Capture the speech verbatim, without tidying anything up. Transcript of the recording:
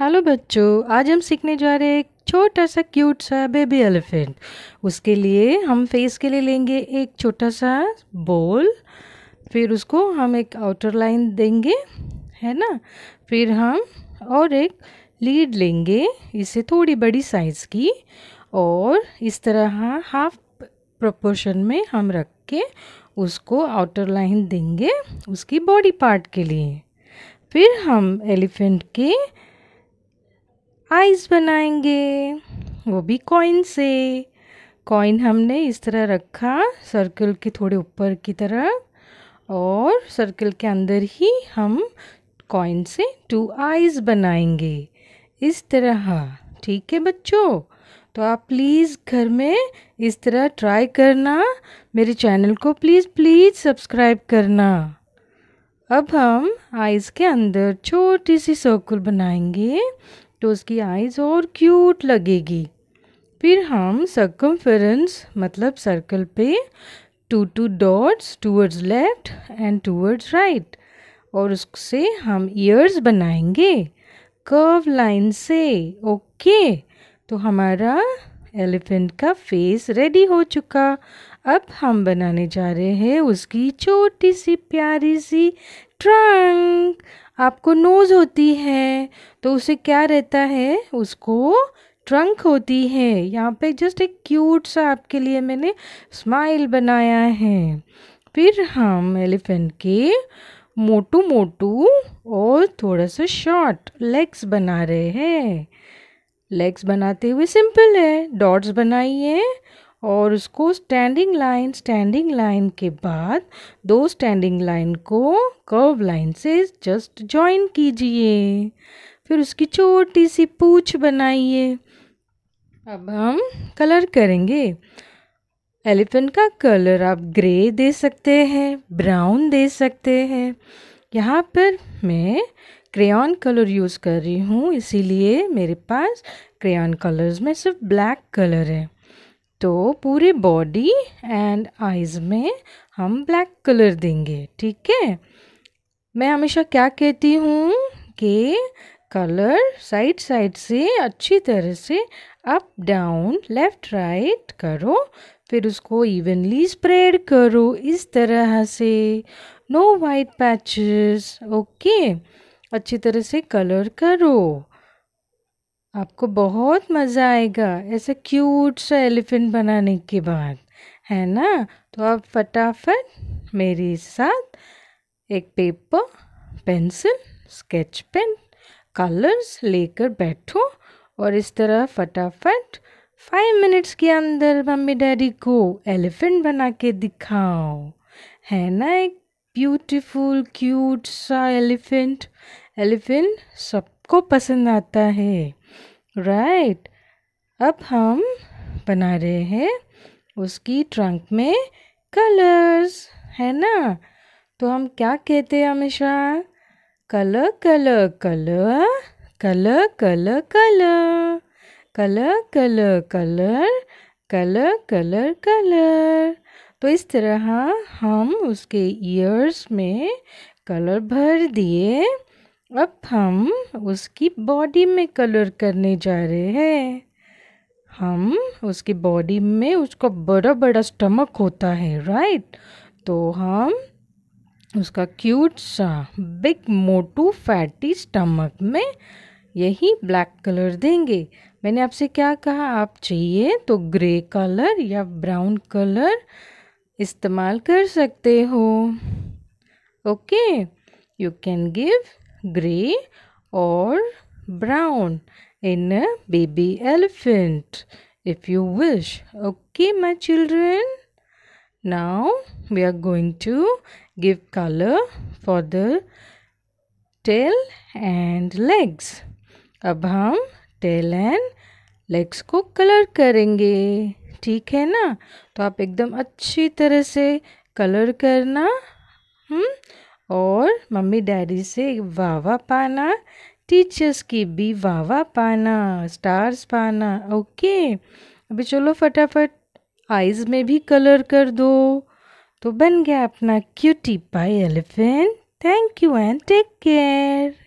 Hello बच्चों, आज हम सीखने जा रहे हैं एक छोटा सा क्यूट सा बेबी एलिफेंट। उसके लिए हम फेस के लिए लेंगे एक छोटा सा बॉल, फिर उसको हम एक आउटर लाइन देंगे, है ना। फिर हम और एक लीड लेंगे, इसे थोड़ी बड़ी साइज़ की, और इस तरह हाफ प्रोपोर्शन में हम रख के उसको आउटर लाइन देंगे उसकी बॉडी पार्ट के लिए। फिर हम एलिफेंट के आइज़ बनाएंगे, वो भी कॉइन से। कॉइन हमने इस तरह रखा, सर्कल के थोड़े ऊपर की तरफ, और सर्कल के अंदर ही हम कॉइन से टू आइज़ बनाएंगे इस तरह। ठीक है बच्चों, तो आप प्लीज़ घर में इस तरह ट्राई करना। मेरे चैनल को प्लीज़ प्लीज़ सब्सक्राइब करना। अब हम आइज़ के अंदर छोटी सी सर्कल बनाएंगे तो उसकी आइज़ और क्यूट लगेगी। फिर हम सर्कमफेरेंस मतलब सर्कल पे two two dots towards left and towards right, और उससे हम ईयर्स बनाएंगे कर्व लाइन से। ओके, तो हमारा एलिफेंट का फेस रेडी हो चुका। अब हम बनाने जा रहे हैं उसकी छोटी सी प्यारी सी ट्रंक। आपको नोज़ होती है तो उसे क्या रहता है, उसको ट्रंक होती है। यहाँ पे जस्ट एक क्यूट सा आपके लिए मैंने स्माइल बनाया है। फिर हम एलिफेंट के मोटू मोटू और थोड़ा सा शॉर्ट लेग्स बना रहे हैं। लेग्स बनाते हुए सिंपल है, डॉट्स बनाइए और उसको स्टैंडिंग लाइन स्टैंडिंग लाइन के बाद दो स्टैंडिंग लाइन को कर्व लाइन से जस्ट जॉइन कीजिए। फिर उसकी छोटी सी पूँछ बनाइए। अब हम कलर करेंगे। एलिफेंट का कलर आप ग्रे दे सकते हैं, ब्राउन दे सकते हैं। यहाँ पर मैं क्रेयॉन कलर यूज़ कर रही हूँ, इसीलिए मेरे पास क्रेयॉन कलर्स में सिर्फ ब्लैक कलर है। तो पूरे बॉडी एंड आइज़ में हम ब्लैक कलर देंगे। ठीक है, मैं हमेशा क्या कहती हूँ कि कलर साइड साइड से अच्छी तरह से अप डाउन लेफ़्ट राइट करो, फिर उसको इवनली स्प्रेड करो इस तरह से, नो वाइट पैचेस। ओके, अच्छी तरह से कलर करो, आपको बहुत मज़ा आएगा ऐसे क्यूट सा एलिफेंट बनाने के बाद, है ना। तो आप फटाफट मेरे साथ एक paper, pencil, sketch pen, colours लेकर बैठो और इस तरह फटाफट फाइव मिनट्स के अंदर मम्मी डैडी को एलिफेंट बना के दिखाओ, है ना। एक ब्यूटीफुल क्यूट सा एलिफेंट एलिफेंट सबको पसंद आता है, राइट right. अब हम बना रहे हैं उसकी ट्रंक में कलर्स, है ना। तो हम क्या कहते हैं हमेशा, colour colour colour colour colour colour colour colour colour colour colour colour. तो इस तरह हम उसके ईयर्स में कलर भर दिए। अब हम उसकी बॉडी में कलर करने जा रहे हैं। हम उसकी बॉडी में, उसका बड़ा बड़ा स्टमक होता है, राइट। तो हम उसका क्यूट सा बिग मोटू फैटी स्टमक में यही ब्लैक कलर देंगे। मैंने आपसे क्या कहा, आप चाहिए तो ग्रे कलर या ब्राउन कलर इस्तेमाल कर सकते हो। Okay, you can give grey और brown in a baby elephant if you wish. Okay my children, now we are going to give color for the tail and legs. अब हम tail and legs को color करेंगे, ठीक है ना। तो आप एकदम अच्छी तरह से color करना हम्म और मम्मी डैडी से वाह वाह पाना, टीचर्स की भी वाह वाह पाना, स्टार्स पाना। ओके, अभी चलो फटाफट आइज़ में भी कलर कर दो। तो बन गया अपना cutie pie elephant. Thank you and take care.